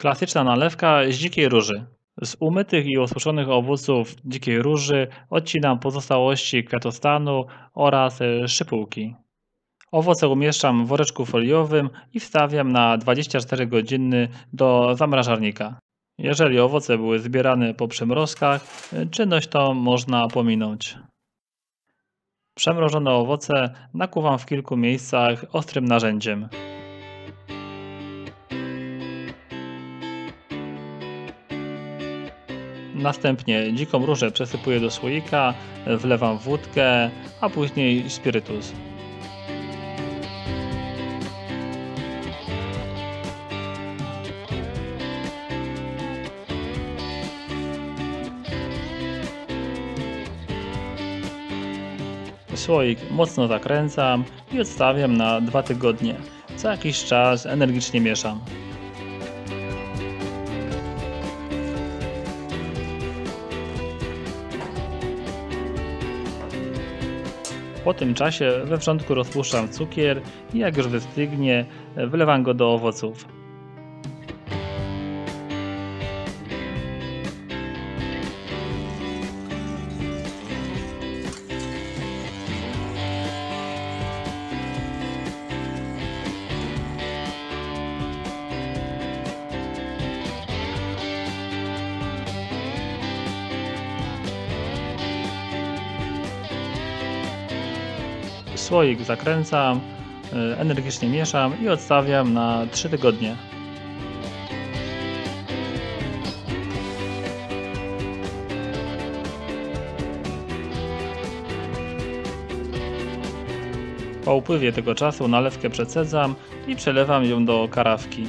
Klasyczna nalewka z dzikiej róży. Z umytych i osuszonych owoców dzikiej róży odcinam pozostałości kwiatostanu oraz szypułki. Owoce umieszczam w woreczku foliowym i wstawiam na 24 godziny do zamrażarnika. Jeżeli owoce były zbierane po przymrozkach, czynność tą można pominąć. Przemrożone owoce nakuwam w kilku miejscach ostrym narzędziem. Następnie dziką różę przesypuję do słoika, wlewam wódkę, a później spirytus. Słoik mocno zakręcam i odstawiam na 2 tygodnie. Co jakiś czas energicznie mieszam. Po tym czasie we wrzątku rozpuszczam cukier i jak już wystygnie, wylewam go do owoców. Słoik zakręcam, energicznie mieszam i odstawiam na 3 tygodnie. Po upływie tego czasu nalewkę przecedzam i przelewam ją do karafki.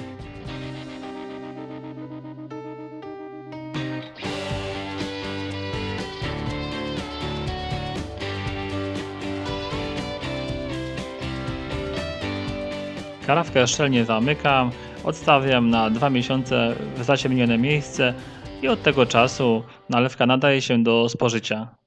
Karafkę szczelnie zamykam, odstawiam na 2 miesiące w zaciemnione miejsce i od tego czasu nalewka nadaje się do spożycia.